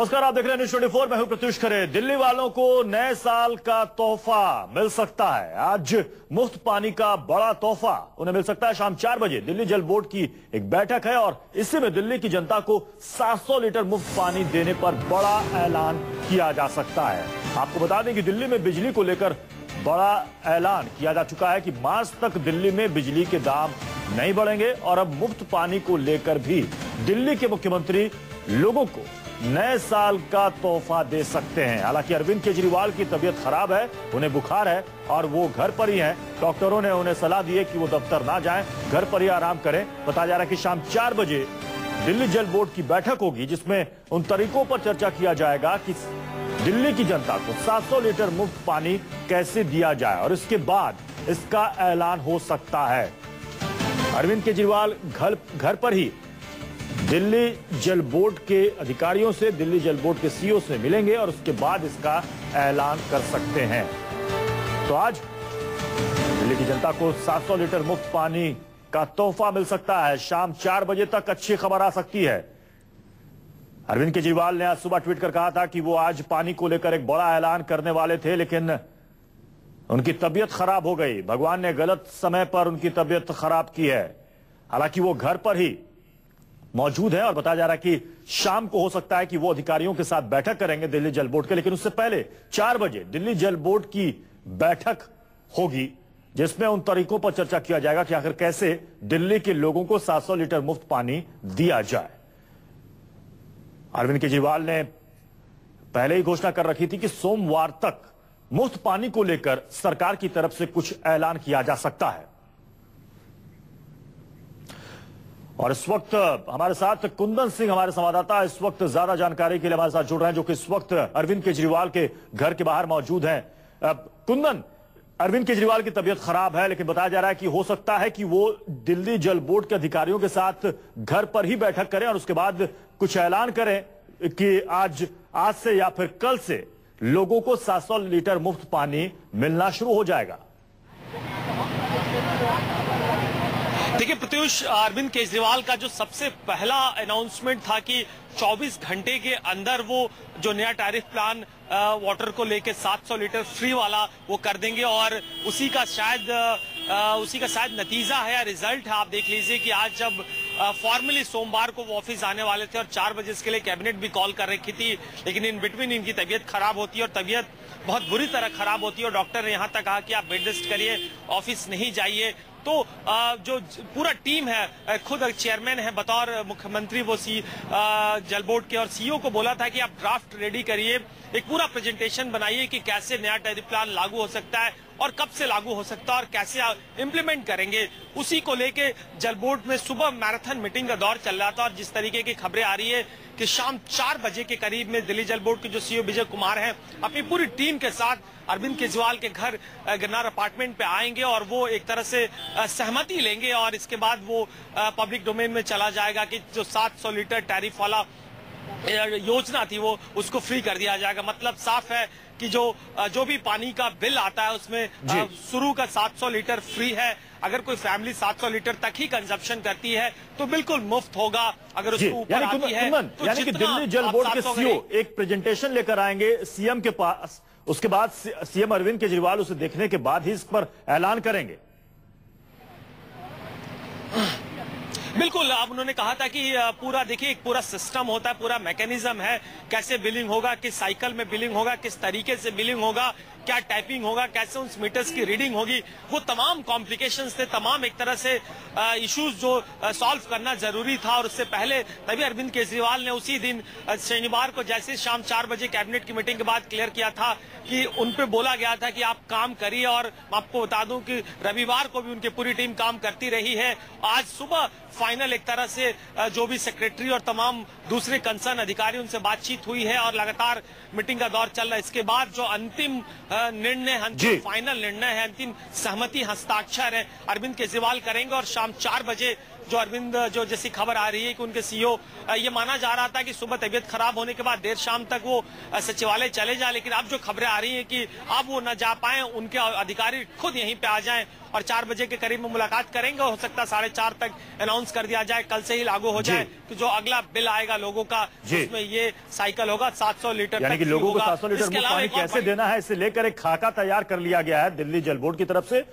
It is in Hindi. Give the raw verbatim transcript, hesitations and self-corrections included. नमस्कार, आप देख रहे हैं न्यूज ट्वेंटी फोर। मैं हूं प्रत्युष खरे। दिल्ली वालों को नए साल का तोहफा मिल सकता है। आज मुफ्त पानी का बड़ा तोहफा उन्हें मिल सकता है। शाम चार बजे दिल्ली जल बोर्ड की एक बैठक है और इसी में दिल्ली की जनता को सात सौ लीटर मुफ्त पानी देने पर बड़ा ऐलान किया जा सकता है। आपको बता दें कि दिल्ली में बिजली को लेकर बड़ा ऐलान किया जा चुका है कि मार्च तक दिल्ली में बिजली के दाम नहीं बढ़ेंगे। और अब मुफ्त पानी को लेकर भी दिल्ली के मुख्यमंत्री लोगों को नए साल का तोहफा दे सकते हैं। हालांकि अरविंद केजरीवाल की तबीयत खराब है, उन्हें बुखार है और वो घर पर ही हैं। डॉक्टरों ने उन्हें सलाह दी है कि वो दफ्तर ना जाएं, घर पर ही आराम करें। बताया जा रहा है कि शाम चार बजे दिल्ली जल बोर्ड की बैठक होगी, जिसमें उन तरीकों पर चर्चा किया जाएगा कि दिल्ली की जनता को सात सौ लीटर मुफ्त पानी कैसे दिया जाए और इसके बाद इसका ऐलान हो सकता है। अरविंद केजरीवाल घर घर पर ही दिल्ली जल बोर्ड के अधिकारियों से, दिल्ली जल बोर्ड के सीईओ से मिलेंगे और उसके बाद इसका ऐलान कर सकते हैं। तो आज दिल्ली की जनता को सात सौ लीटर मुफ्त पानी का तोहफा मिल सकता है। शाम चार बजे तक अच्छी खबर आ सकती है। अरविंद केजरीवाल ने आज सुबह ट्वीट कर कहा था कि वो आज पानी को लेकर एक बड़ा ऐलान करने वाले थे, लेकिन उनकी तबीयत खराब हो गई। भगवान ने गलत समय पर उनकी तबीयत खराब की है। हालांकि वो घर पर ही मौजूद है और बताया जा रहा है कि शाम को हो सकता है कि वो अधिकारियों के साथ बैठक करेंगे दिल्ली जल बोर्ड के। लेकिन उससे पहले चार बजे दिल्ली जल बोर्ड की बैठक होगी, जिसमें उन तरीकों पर चर्चा किया जाएगा कि आखिर कैसे दिल्ली के लोगों को सात सौ लीटर मुफ्त पानी दिया जाए। अरविंद केजरीवाल ने पहले ही घोषणा कर रखी थी कि सोमवार तक मुफ्त पानी को लेकर सरकार की तरफ से कुछ ऐलान किया जा सकता है। और इस वक्त हमारे साथ कुंदन सिंह, हमारे संवाददाता, इस वक्त ज्यादा जानकारी के लिए हमारे साथ जुड़ रहे हैं, जो कि इस वक्त अरविंद केजरीवाल के घर के बाहर मौजूद हैं। कुंदन, अरविंद केजरीवाल की तबीयत खराब है, लेकिन बताया जा रहा है कि हो सकता है कि वो दिल्ली जल बोर्ड के अधिकारियों के साथ घर पर ही बैठक करें और उसके बाद कुछ ऐलान करें कि आज आज से या फिर कल से लोगों को सात सौ लीटर मुफ्त पानी मिलना शुरू हो जाएगा। देखिए प्रत्युष, अरविंद केजरीवाल का जो सबसे पहला अनाउंसमेंट था कि चौबीस घंटे के अंदर वो जो नया टैरिफ प्लान वाटर को लेके सात सौ लीटर फ्री वाला वो कर देंगे और उसी का शायद आ, उसी का शायद नतीजा है या रिजल्ट है। आप देख लीजिए कि आज जब फॉर्मली सोमवार को वो ऑफिस आने वाले थे और चार बजे इसके लिए कैबिनेट भी कॉल कर रखी थी, लेकिन इन बिटवीन इनकी तबीयत खराब होती है और तबीयत बहुत बुरी तरह खराब होती है और डॉक्टर ने यहाँ तक कहा कि आप बेड रेस्ट करिए, ऑफिस नहीं जाइए। तो जो पूरा टीम है, खुद चेयरमैन है बतौर मुख्यमंत्री, वो सी जल बोर्ड के और सीईओ को बोला था कि आप ड्राफ्ट रेडी करिए, एक पूरा प्रेजेंटेशन बनाइए कि कैसे नया टैरिफ प्लान लागू हो सकता है और कब से लागू हो सकता है और कैसे इम्प्लीमेंट करेंगे। उसी को लेके जल बोर्ड में सुबह मैराथन मीटिंग का दौर चल रहा था और जिस तरीके की खबरें आ रही है कि शाम चार बजे के करीब में दिल्ली जल बोर्ड के जो सीईओ विजय कुमार हैं अपनी पूरी टीम के साथ अरविंद केजरीवाल के घर गिरनार अपार्टमेंट पे आएंगे और वो एक तरह से सहमति लेंगे और इसके बाद वो पब्लिक डोमेन में चला जाएगा कि जो सात सौ लीटर टैरिफ वाला योजना थी वो उसको फ्री कर दिया जाएगा। मतलब साफ है कि जो जो भी पानी का बिल आता है उसमें शुरू का सात सौ लीटर फ्री है। अगर कोई फैमिली सात सौ लीटर तक ही कंजप्शन करती है तो बिल्कुल मुफ्त होगा। अगर उसको ऊपर आती है तो यानी कि दिल्ली जल बोर्ड के सीईओ एक प्रेजेंटेशन लेकर आएंगे सीएम के पास, उसके बाद सीएम अरविंद केजरीवाल उसे देखने के बाद ही इस पर ऐलान करेंगे। बिल्कुल, अब उन्होंने कहा था कि पूरा देखिए एक पूरा सिस्टम होता है, पूरा मैकेनिज्म है, कैसे बिलिंग होगा, किस साइकिल में बिलिंग होगा, किस तरीके से बिलिंग होगा, क्या टाइपिंग होगा, कैसे उन मीटर्स की रीडिंग होगी, वो तमाम कॉम्प्लिकेशंस थे, तमाम एक तरह से इश्यूज जो सॉल्व करना जरूरी था। और उससे पहले तभी अरविंद केजरीवाल ने उसी दिन शनिवार को जैसे शाम चार बजे कैबिनेट की मीटिंग के बाद क्लियर किया था कि उन पर बोला गया था कि आप काम करिए। और आपको बता दूं कि रविवार को भी उनकी पूरी टीम काम करती रही है। आज सुबह फाइनल एक तरह से जो भी सेक्रेटरी और तमाम दूसरे कंसर्न अधिकारी उनसे बातचीत हुई है और लगातार मीटिंग का दौर चल रहा है। इसके बाद जो अंतिम निर्णय, अंतिम फाइनल निर्णय है, अंतिम सहमति हस्ताक्षर है, अरविंद केजरीवाल करेंगे और शाम चार बजे जो अरविंद जो जैसी खबर आ रही है कि उनके सीईओ, ये माना जा रहा था कि सुबह तबीयत खराब होने के बाद देर शाम तक वो सचिवालय चले जाए, लेकिन अब जो खबरें आ रही हैं कि अब वो न जा पाए, उनके अधिकारी खुद यहीं पे आ जाएं और चार बजे के करीब में मुलाकात करेंगे। हो सकता है साढ़े चार तक अनाउंस कर दिया जाए, कल से ही लागू हो जाए कि जो अगला बिल आएगा लोगों का, उसमें ये साइकिल होगा सात सौ लीटर यानी कि लोगों को सात सौ लीटर पानी कैसे देना है, इसे लेकर एक खाका तैयार कर लिया गया है दिल्ली जल बोर्ड की तरफ से।